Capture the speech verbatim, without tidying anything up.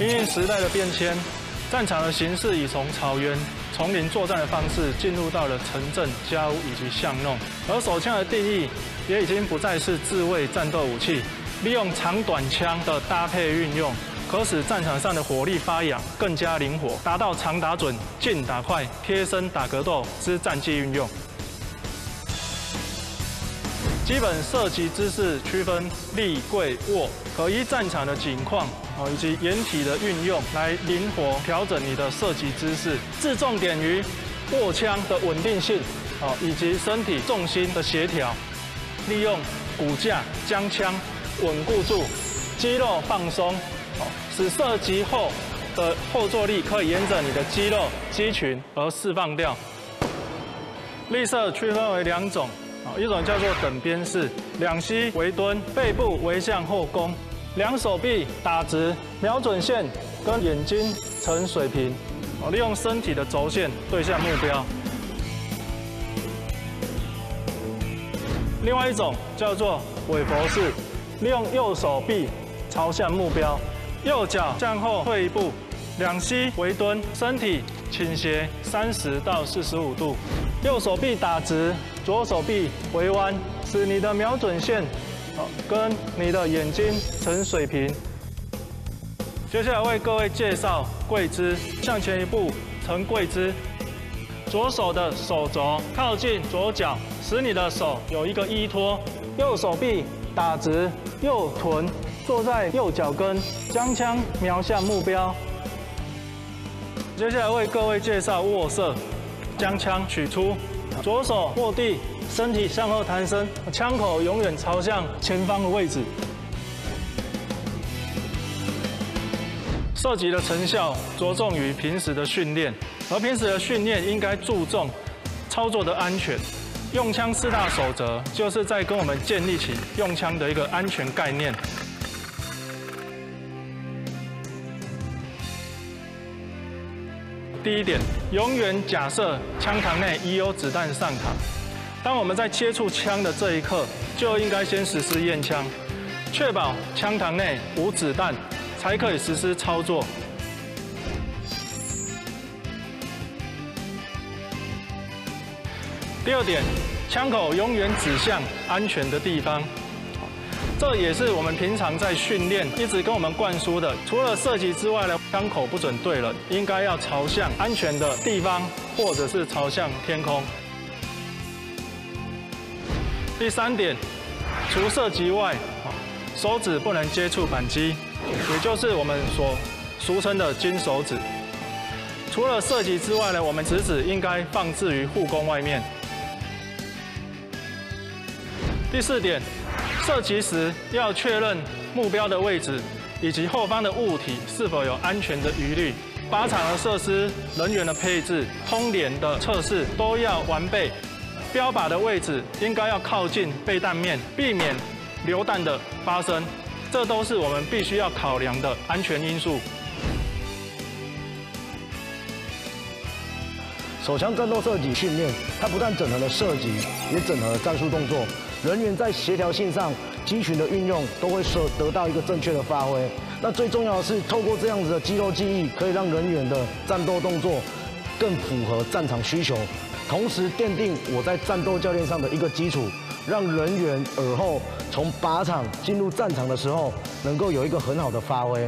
因应时代的变迁，战场的形式已从草原、丛林作战的方式，进入到了城镇、家屋以及巷弄。而手枪的定义也已经不再是自卫战斗武器，利用长短枪的搭配运用，可使战场上的火力发扬更加灵活，达到长打准、近打快、贴身打格斗之战技运用。 基本射击姿势区分立、跪、卧，可依战场的景况哦以及掩体的运用来灵活调整你的射击姿势。置重点于握枪的稳定性哦以及身体重心的协调，利用骨架将枪稳固住，肌肉放松哦，使射击后的后坐力可以沿着你的肌肉肌群而释放掉。立射区分为两种。 一种叫做等边式，两膝为蹲，背部为向后弓，两手臂打直，瞄准线跟眼睛呈水平，利用身体的轴线对向目标。另外一种叫做尾佛式，利用右手臂朝向目标，右脚向后退一步，两膝为蹲，身体倾斜三十到四十五度，右手臂打直。 左手臂微弯，使你的瞄准线，跟你的眼睛呈水平。接下来为各位介绍跪姿，向前一步呈跪姿，左手的手肘靠近左脚，使你的手有一个依托，右手臂打直，右臀坐在右脚跟，将枪瞄向目标。接下来为各位介绍握射，将枪取出。 左手握地，身体向后弹升，枪口永远朝向前方的位置。射击的成效着重于平时的训练，而平时的训练应该注重操作的安全。用枪四大守则就是在跟我们建立起用枪的一个安全概念。 第一点，永远假设枪膛内已有子弹上膛。当我们在接触枪的这一刻，就应该先实施验枪，确保枪膛内无子弹，才可以实施操作。第二点，枪口永远指向安全的地方。 这也是我们平常在训练一直跟我们灌输的，除了射击之外呢，枪口不准对人，应该要朝向安全的地方，或者是朝向天空。第三点，除射击外，手指不能接触扳机，也就是我们所俗称的金手指。除了射击之外呢，我们食指应该放置于护弓外面。第四点。 射击时要确认目标的位置以及后方的物体是否有安全的疑虑。靶场的设施、人员的配置、通联的测试都要完备。标靶的位置应该要靠近备弹面，避免流弹的发生。这都是我们必须要考量的安全因素。手枪战斗射击训练，它不但整合了射击，也整合战术动作。 人员在协调性上、肌群的运用都会得到一个正确的发挥。那最重要的是，透过这样子的肌肉记忆，可以让人员的战斗动作更符合战场需求，同时奠定我在战斗教练上的一个基础，让人员尔后从靶场进入战场的时候，能够有一个很好的发挥。